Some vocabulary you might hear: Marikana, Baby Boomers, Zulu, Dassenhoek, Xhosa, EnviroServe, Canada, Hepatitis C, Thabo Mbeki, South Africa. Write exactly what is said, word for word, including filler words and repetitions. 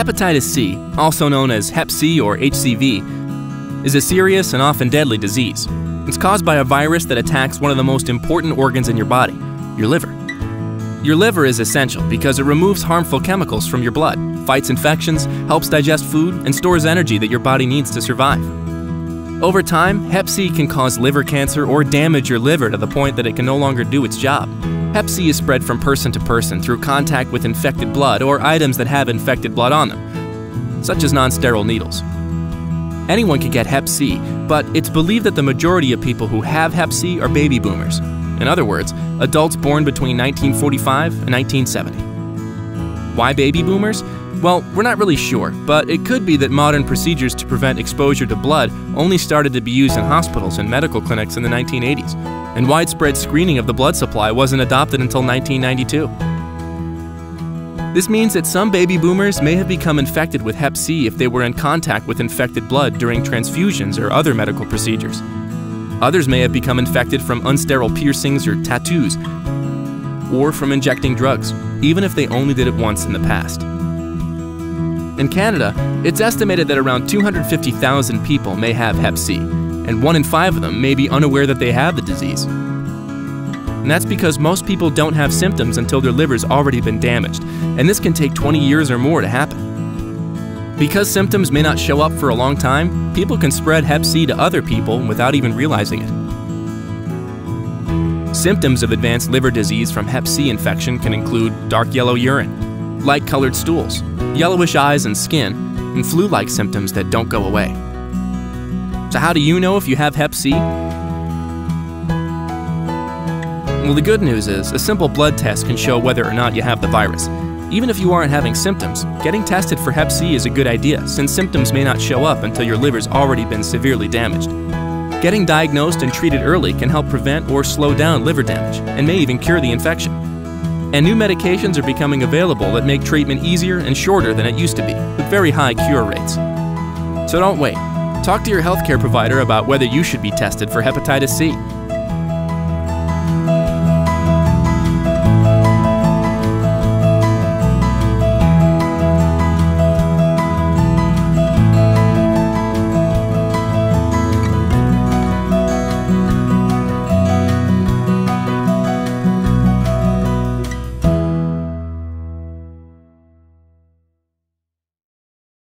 Hepatitis C, also known as Hep C or H C V, is a serious and often deadly disease. It's caused by a virus that attacks one of the most important organs in your body, your liver. Your liver is essential because it removes harmful chemicals from your blood, fights infections, helps digest food, and stores energy that your body needs to survive. Over time, Hep C can cause liver cancer or damage your liver to the point that it can no longer do its job. Hep C is spread from person to person through contact with infected blood or items that have infected blood on them, such as non-sterile needles. Anyone can get Hep C, but it's believed that the majority of people who have Hep C are baby boomers. In other words, adults born between nineteen forty-five and nineteen seventy. Why baby boomers? Well, we're not really sure, but it could be that modern procedures to prevent exposure to blood only started to be used in hospitals and medical clinics in the nineteen eighties. And widespread screening of the blood supply wasn't adopted until nineteen ninety-two. This means that some baby boomers may have become infected with Hep C if they were in contact with infected blood during transfusions or other medical procedures. Others may have become infected from unsterile piercings or tattoos, or from injecting drugs, even if they only did it once in the past. In Canada, it's estimated that around two hundred fifty thousand people may have Hep C, and one in five of them may be unaware that they have the disease. And that's because most people don't have symptoms until their liver's already been damaged, and this can take twenty years or more to happen. Because symptoms may not show up for a long time, people can spread Hep C to other people without even realizing it. Symptoms of advanced liver disease from Hep C infection can include dark yellow urine, light-colored stools, yellowish eyes and skin, and flu-like symptoms that don't go away. So how do you know if you have Hep C? Well, the good news is a simple blood test can show whether or not you have the virus. Even if you aren't having symptoms, getting tested for Hep C is a good idea since symptoms may not show up until your liver's already been severely damaged. Getting diagnosed and treated early can help prevent or slow down liver damage and may even cure the infection. And new medications are becoming available that make treatment easier and shorter than it used to be, with very high cure rates. So don't wait. Talk to your healthcare provider about whether you should be tested for hepatitis C.